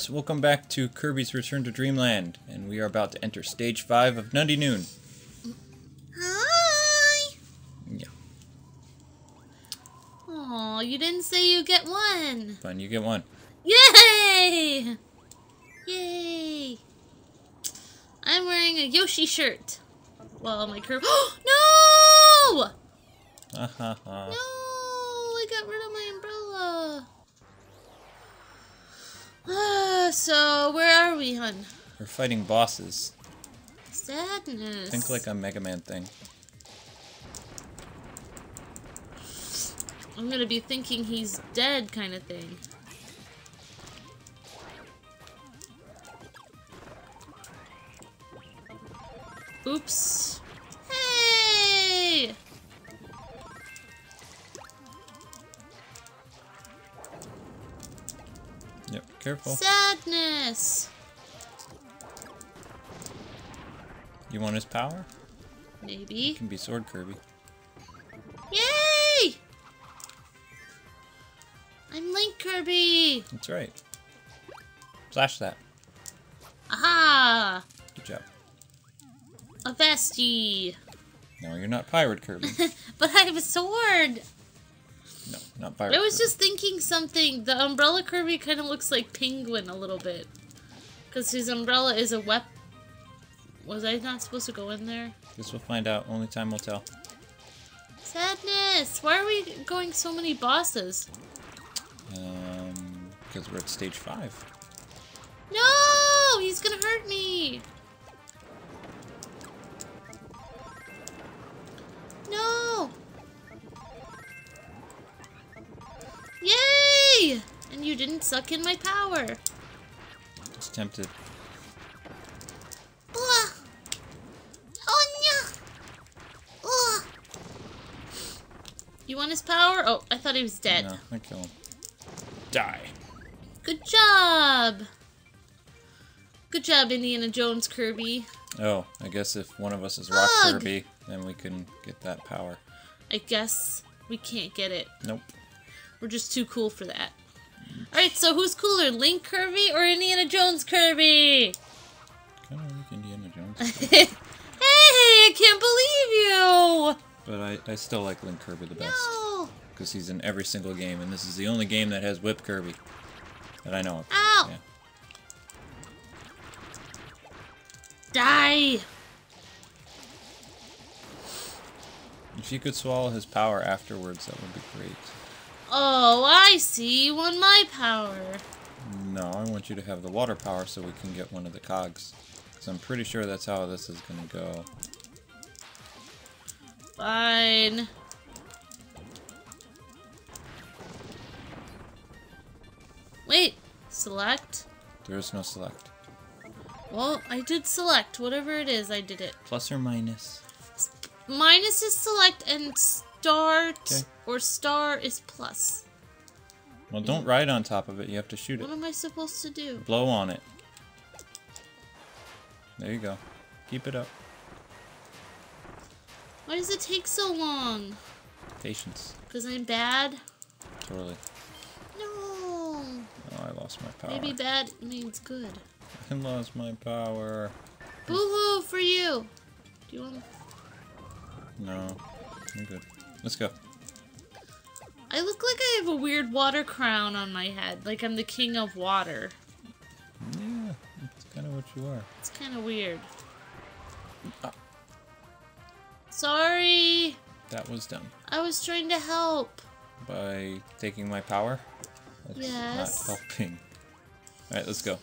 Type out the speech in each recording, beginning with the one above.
gamers, welcome back to Kirby's Return to Dreamland, and we are about to enter Stage 5 of Nutty Noon. Hi! Yeah. Aw, you didn't say you get one! Fine, you get one. Yay! Yay! I'm wearing a Yoshi shirt. Well, my Kirby— No! No! I got rid of my umbrella! So where are we, hun? We're fighting bosses. Sadness. Think like a Mega Man thing. I'm gonna be thinking he's dead kind of thing. Oops. Hey! Yep, careful. Sadness! You want his power? Maybe. You can be Sword Kirby. Yay! I'm Link Kirby! That's right. Flash that. Aha! Good job. A vestie! No, you're not Pirate Kirby. But I have a sword! No, not Pirate Kirby. I was just thinking something. The Umbrella Kirby kind of looks like Penguin a little bit. Because his umbrella is a weapon. Was I not supposed to go in there? Guess we'll find out. Only time will tell. Sadness! Why are we going so many bosses? Because we're at Stage 5. No! He's gonna hurt me! No! Yay! And you didn't suck in my power. It's tempted. Oh, no. You want his power? Oh, I thought he was dead. No, I killed him. Die. Good job. Good job, Indiana Jones Kirby. Oh, I guess if one of us is Rock Kirby, then we can get that power. I guess we can't get it. Nope. We're just too cool for that. Alright, so who's cooler, Link Kirby or Indiana Jones Kirby? Kind of like Indiana Jones Kirby. Hey, I can't believe you! But I still like Link Kirby the best. No! Because he's in every single game, and this is the only game that has Whip Kirby. That I know of. Ow! Yeah. Die! If you could swallow his power afterwards, that would be great. Oh, I see. You want my power. No, I want you to have the water power so we can get one of the cogs. Because I'm pretty sure that's how this is going to go. Fine. Wait. Select? There is no select. Well, I did select. Whatever it is, I did it. Plus or minus? Minus is select and start or star is plus. Well, don't ride on top of it. You have to shoot it. What am I supposed to do? Blow on it. There you go. Keep it up. Why does it take so long? Patience. Because I'm bad? Totally. No. Oh, I lost my power. Maybe bad means good. I lost my power. Boo-hoo for you! Do you want to... No. I'm good. Let's go. I look like I have a weird water crown on my head. Like I'm the king of water. Yeah. That's kind of what you are. It's kind of weird. Ah. Sorry! That was dumb. I was trying to help. By taking my power? That's not helping. Alright, let's go.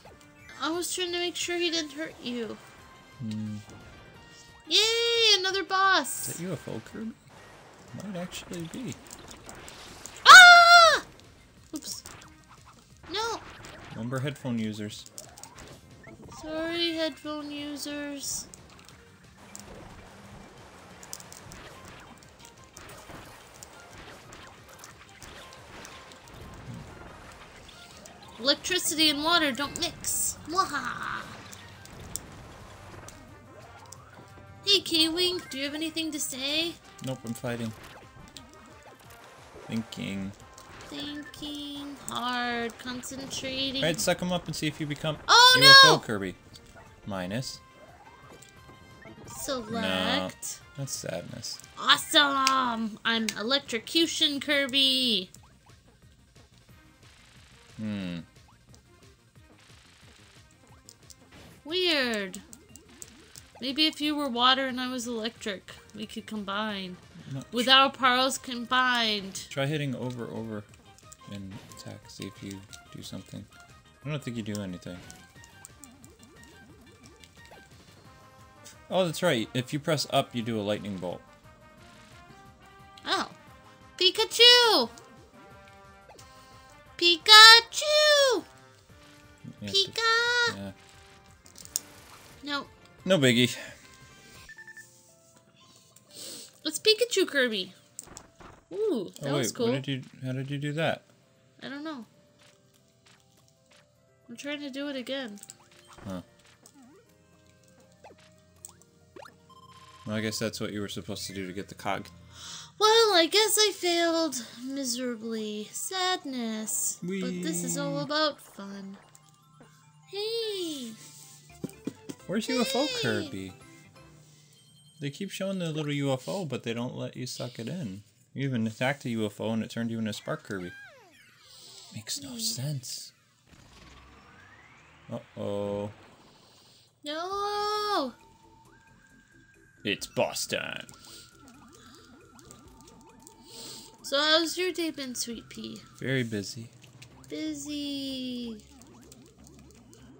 I was trying to make sure he didn't hurt you. Mm. Yay! Another boss! Is that UFO Kirby? Might actually be. Ah! Oops. No! Remember headphone users. Sorry, headphone users. Electricity and water don't mix. Waha! Hey, K-Wing, do you have anything to say? Nope, I'm fighting. Thinking. Thinking hard, concentrating. Alright, suck him up and see if you become UFO Kirby. Minus. Select. No, that's sadness. Awesome! I'm Electrocution Kirby! Hmm. Weird. Maybe if you were water and I was electric, we could combine. With our powers combined. Try hitting over and attack. See if you do something. I don't think you do anything. Oh, that's right. If you press up, you do a lightning bolt. Oh. Pikachu! Pikachu! Pika! Yeah. No. No biggie. It's Pikachu Kirby. Ooh, that was cool. How did you do that? I don't know. I'm trying to do it again. Huh. Well, I guess that's what you were supposed to do to get the cog. Well, I guess I failed miserably. Sadness. Whee. But this is all about fun. Hey! Where's UFO Kirby? They keep showing the little UFO, but they don't let you suck it in. You even attacked a UFO and it turned you into Spark Kirby. Makes no sense. Uh-oh. No! It's boss time. So how's your day been, Sweet Pea? Very busy. Busy.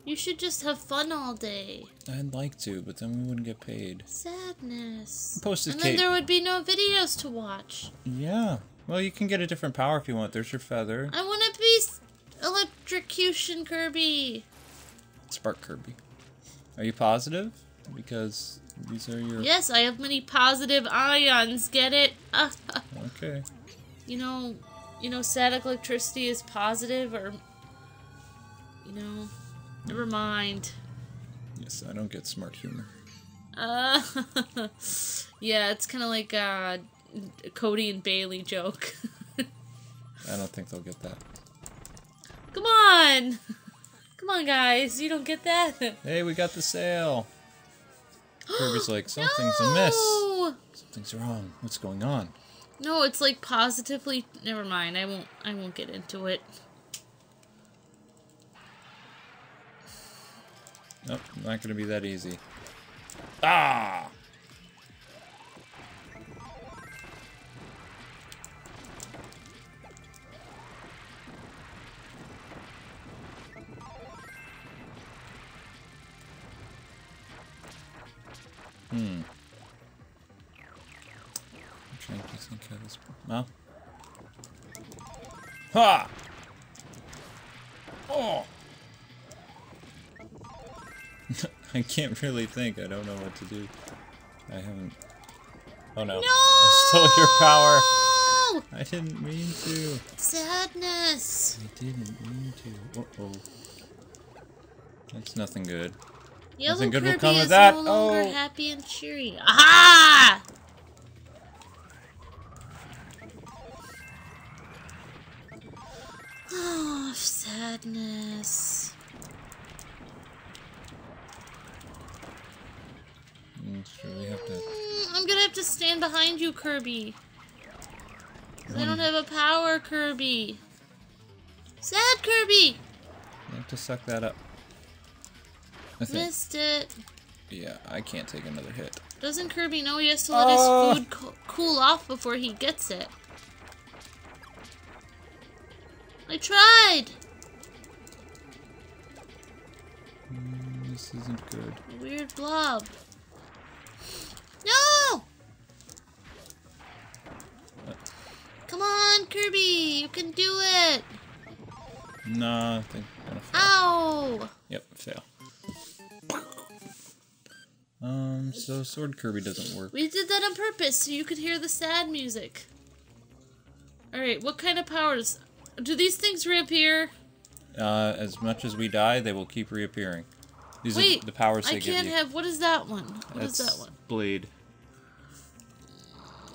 You should just have fun all day. I'd like to, but then we wouldn't get paid. Sadness. And then there would be no videos to watch. Yeah. Well, you can get a different power if you want. There's your feather. I want to be Electrocution Kirby. Spark Kirby. Are you positive? Because these are your... Yes, I have many positive ions. Get it? Okay. You know, static electricity is positive, or... You know... Never mind. Yes, I don't get smart humor. Yeah, it's kind of like a Cody and Bailey joke. I don't think they'll get that. Come on! Come on, guys. You don't get that? Hey, we got the sale. Kirby's like, something's amiss. Something's wrong. What's going on? No, it's like positively... Never mind. I won't get into it. Nope, not gonna be that easy. Ah! Hmm. I'm trying to think how this. Well. Ha! Oh! I can't really think. I don't know what to do. I haven't... Oh no. No! I stole your power! I didn't mean to. Sadness! I didn't mean to. Uh-oh. That's nothing good. Yellow nothing good Kirby will come with that. No longer happy and cheery. Aha! Oh, sadness. I'm gonna have to stand behind you, Kirby. I don't have a power, Kirby. Sad Kirby! I have to suck that up. Missed it. Yeah, I can't take another hit. Doesn't Kirby know he has to let his food cool off before he gets it? I tried! This isn't good. Weird blob. No! Come on, Kirby! You can do it! Nah, I think I'm gonna fail. Ow! Yep, fail. So Sword Kirby doesn't work. We did that on purpose, so you could hear the sad music. Alright, what kind of powers? Do these things reappear? As much as we die, they will keep reappearing. These are the powers they give you. I can't have... What is that one? What is that one? Blade.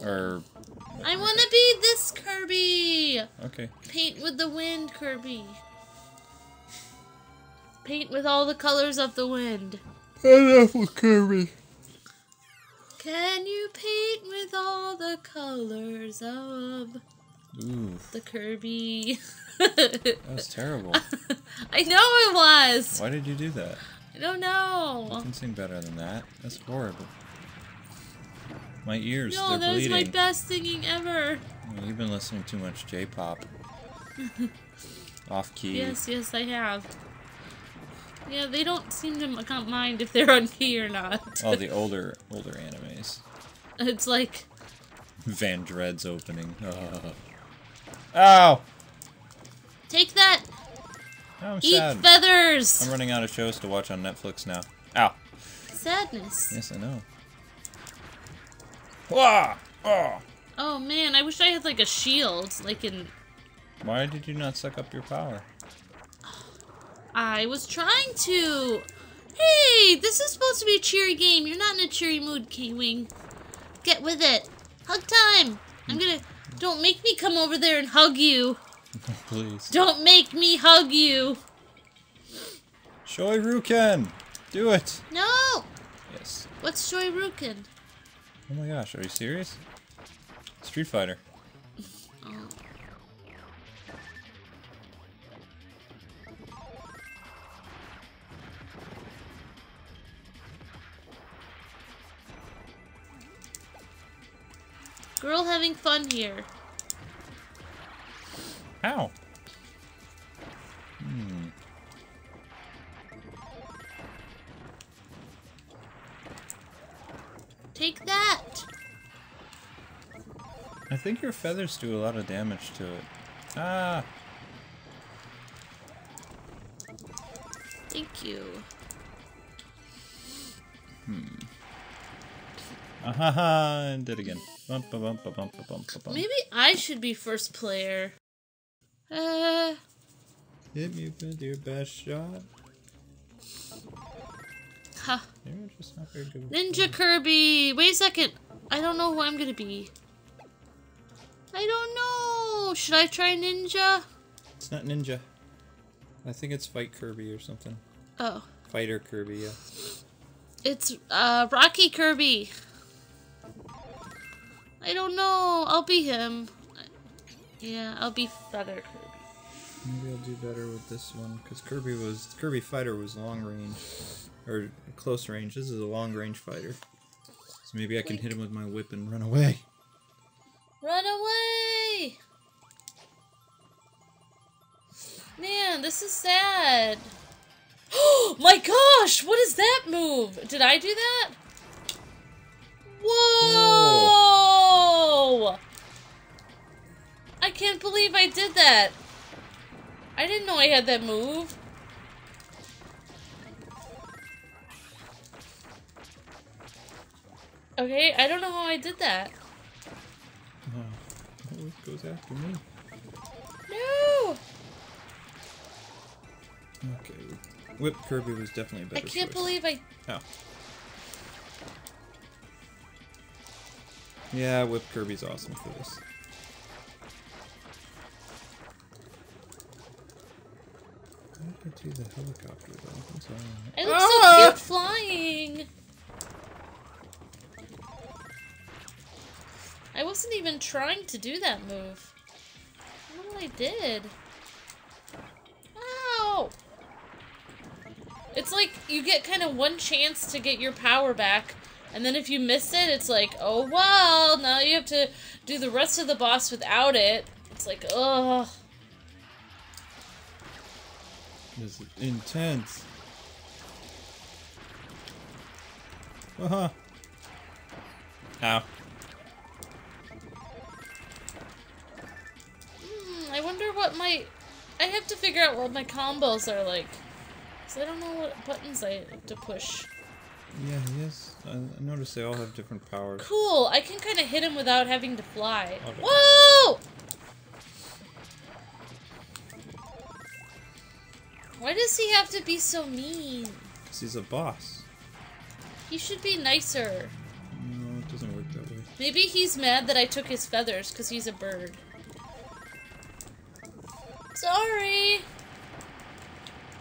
Or I want to be this Kirby! Okay. Paint with the wind, Kirby. Paint with all the colors of the wind. Pineapple Kirby. Can you paint with all the colors of the Kirby? That was terrible. I know it was! Why did you do that? I don't know. You can sing better than that. That's horrible. My ears, no, they're bleeding. No, that was my best singing ever. Well, you've been listening too much J-pop. Off key. Yes, yes, I have. Yeah, they don't seem to mind if they're on key or not. Oh, the older animes. It's like... Van Dredd's opening. Oh. Ow! Take that! Oh, I'm sad. Eat feathers! I'm running out of shows to watch on Netflix now. Ow. Sadness. Yes, I know. Wah! Oh. Oh man, I wish I had like a shield, like in... Why did you not suck up your power? I was trying to! Hey, this is supposed to be a cheery game. You're not in a cheery mood, K-Wing. Get with it. Hug time! I'm gonna... Don't make me come over there and hug you. Please. Don't make me hug you. Shoryuken! Do it! No! Yes. What's Shoryuken? Oh my gosh, are you serious? Street Fighter. Oh. Girl having fun here. Ow. Hmm. Take that! I think your feathers do a lot of damage to it. Ah! Thank you. Hmm. Ahaha! And did again. Bump, bump, bump, bump, bump, bump. Maybe I should be first player. Hit me with your best shot. Huh. Maybe it's just not very good. Ninja Kirby! Wait a second! I don't know who I'm gonna be. I don't know! Should I try Ninja? It's not Ninja. I think it's Fight Kirby or something. Oh. Fighter Kirby, yeah. It's, Rocky Kirby. I don't know. I'll be him. Yeah, I'll be Feather Kirby. Maybe I'll do better with this one, because Kirby Fighter was long range. Or close range. This is a long range fighter. So maybe I can hit him with my whip and run away. Run away! Man, this is sad. Oh my gosh! What is that move? Did I do that? Whoa! Whoa. I can't believe I did that. I didn't know I had that move. Okay, I don't know how I did that. Oh, it goes after me. No! Okay, Whip Kirby was definitely a better choice. I can't believe I... Oh. Yeah, Whip Kirby's awesome for this. I could do the helicopter, though. I'm sorry. It looks so cute flying! I wasn't even trying to do that move. What I did? Ow! It's like you get kind of one chance to get your power back, and then if you miss it, it's like, oh well, now you have to do the rest of the boss without it. It's like, ugh. This is intense. Uh-huh. Ow. I wonder what my... I have to figure out what my combos are like. Because I don't know what buttons I have to push. Yeah, yes. I noticed they all have different powers. Cool! I can kind of hit him without having to fly. Okay. Whoa! Why does he have to be so mean? Because he's a boss. He should be nicer. No, it doesn't work that way. Maybe he's mad that I took his feathers, because he's a bird. Sorry!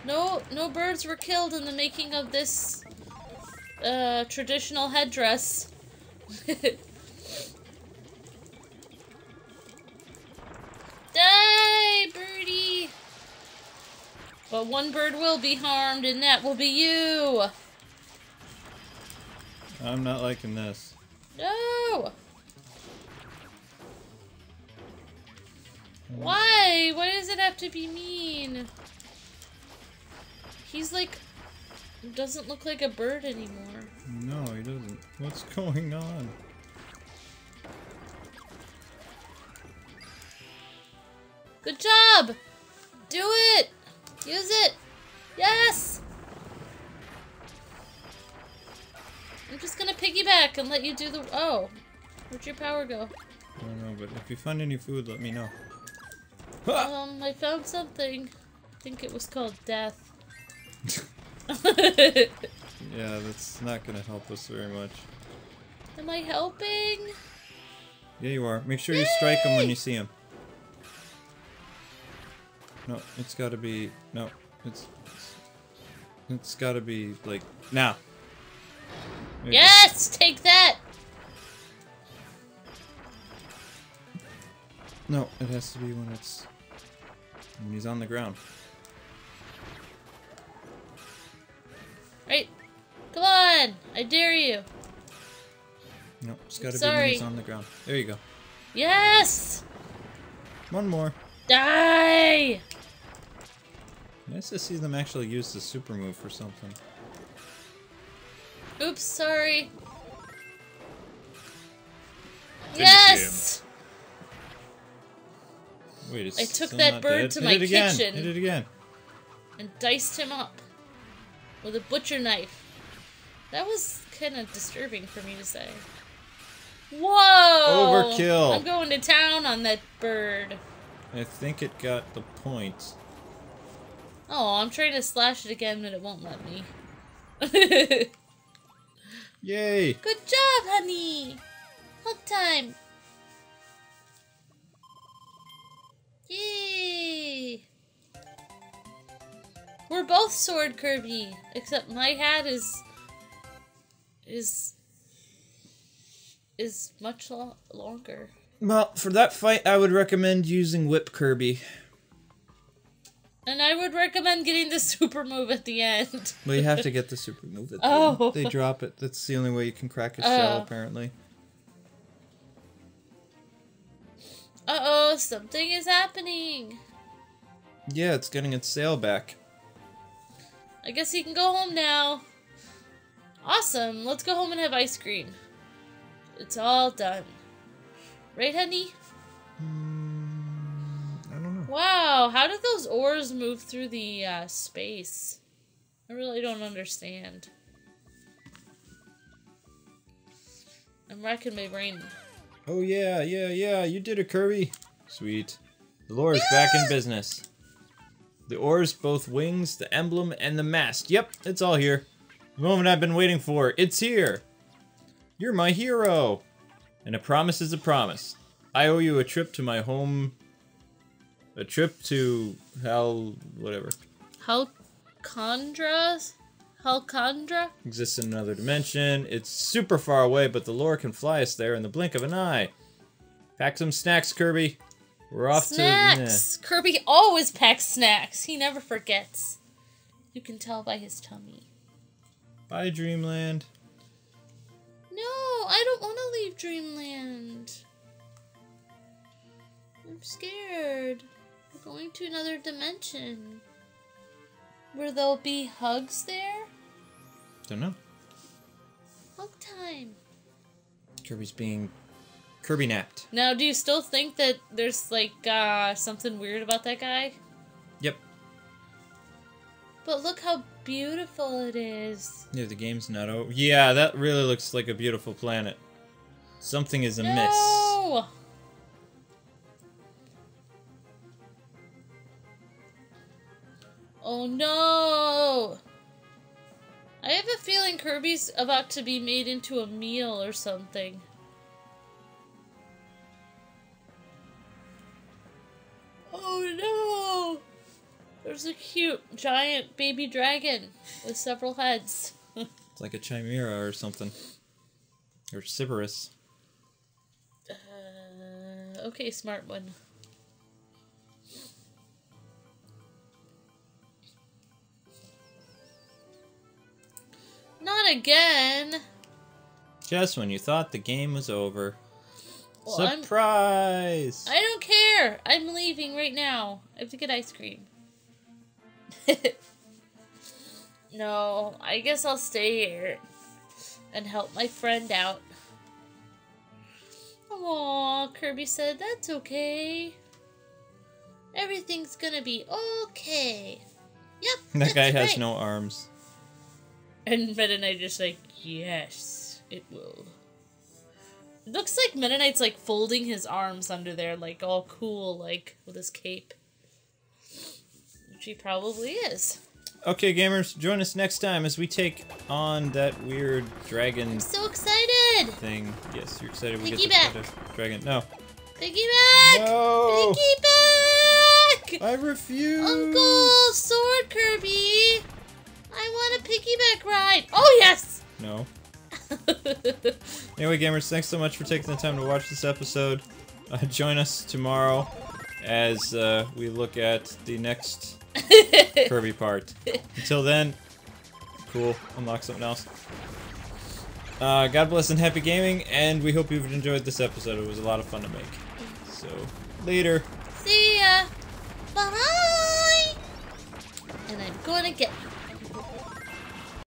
No birds were killed in the making of this, traditional headdress. Die, birdie! But one bird will be harmed, and that will be you! I'm not liking this. No! Why? Why does it have to be mean? He's like... doesn't look like a bird anymore. No, he doesn't. What's going on? Good job! Do it! Use it! Yes! I'm just gonna piggyback and let you do the... Oh! Where'd your power go? I don't know, but if you find any food, let me know. I found something. I think it was called death. Yeah, that's not gonna help us very much. Am I helping? Yeah, you are. Make sure you strike him when you see him. No, it's gotta be... No, it's gotta be, like, now. Maybe. Yes! Take that! No, it has to be when it's... when he's on the ground. Right. Come on! I dare you! No, it's gotta be when he's on the ground. There you go. Yes! One more. Die! Nice to see them actually use the super move for something. Oops, sorry. Finish yes! Him. Wait, I took that bird to my kitchen. Hit it again. And diced him up with a butcher knife. That was kind of disturbing for me to say. Whoa! Overkill! I'm going to town on that bird. I think it got the point. Oh, I'm trying to slash it again, but it won't let me. Yay! Good job, honey! Hug time! Yay! We're both Sword Kirby, except my hat is much longer. Well, for that fight, I would recommend using Whip Kirby. And I would recommend getting the super move at the end. Well, you have to get the super move at the end. They drop it. That's the only way you can crack a shell, apparently. Uh-oh, something is happening. Yeah, it's getting its sail back. I guess he can go home now. Awesome. Let's go home and have ice cream. It's all done. Right, honey? I don't know. Wow, how did those oars move through the space? I really don't understand. I'm racking my brain. Oh yeah, yeah, yeah, you did it, Kirby. Sweet. The lore is back in business. The oars, both wings, the emblem, and the mast. Yep, it's all here. The moment I've been waiting for, it's here. You're my hero. And a promise is a promise. I owe you a trip to my home... a trip to... whatever. Halcandra? Halcandra? Exists in another dimension. It's super far away, but the lore can fly us there in the blink of an eye. Pack some snacks, Kirby. We're off to... Snacks! Kirby always packs snacks. He never forgets. You can tell by his tummy. Bye, Dreamland. No, I don't want to leave Dreamland. I'm scared. We're going to another dimension. Where there'll be hugs there? Don't know. Hug time. Kirby's being... Kirby napped. Now, do you still think that there's, like, something weird about that guy? Yep. But look how beautiful it is. Yeah, the game's not over. Yeah, that really looks like a beautiful planet. Something is amiss. No! Oh no! I have a feeling Kirby's about to be made into a meal or something. Oh no! There's a cute giant baby dragon with several heads. It's like a chimera or something. Or Cerberus. Okay, smart one. Not again! Just when you thought the game was over. Well, surprise! I don't care! I'm leaving right now. I have to get ice cream. No, I guess I'll stay here and help my friend out. Aw, Kirby said, that's okay. Everything's gonna be okay. Yep, that guy has no arms. And Meta Knight just like, yes, it will. It looks like Meta Knight's like folding his arms under there, like all cool, like with his cape. Which he probably is. Okay, gamers, join us next time as we take on that weird dragon. I'm so excited! Thing. Yes, you're excited. We get the dragon. No. Piggyback! No! Piggyback! I refuse! Uncle Sword Kirby! I want a piggyback ride! Oh, yes! No. Anyway, gamers, thanks so much for taking the time to watch this episode. Join us tomorrow as we look at the next Kirby part. Until then, cool, unlock something else. God bless and happy gaming, and we hope you've enjoyed this episode. It was a lot of fun to make. So, later. See ya! Bye! And I'm gonna get